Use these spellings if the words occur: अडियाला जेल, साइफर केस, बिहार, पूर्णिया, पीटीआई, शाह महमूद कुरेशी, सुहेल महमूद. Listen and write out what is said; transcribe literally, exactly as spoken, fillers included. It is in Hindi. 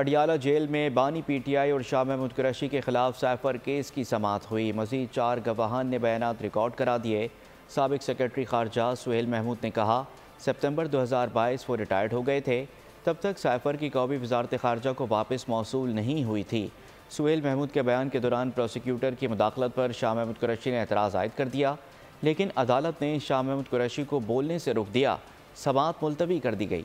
अडियाला जेल में बानी पीटीआई और शाह महमूद कुरेशी के खिलाफ साइफर केस की समाअत हुई। मजीद चार गवाहान ने बयानात रिकॉर्ड करा दिए। साबिक सेक्रेटरी खारजा सुहेल महमूद ने कहा, सितंबर दो हज़ार बाईस वो रिटायर्ड हो गए थे, तब तक साइफर की कॉपी वजारत खारजा को वापस मौसूल नहीं हुई थी। सुहेल महमूद के बयान के दौरान प्रोसिक्यूटर की मुदाखलत पर शाह महमूद कुरेशी ने एतराज़ आयद कर दिया, लेकिन अदालत ने शाह महमूद कुरेशी को बोलने से रोक दिया। समाअत मुलतवी कर दी गई।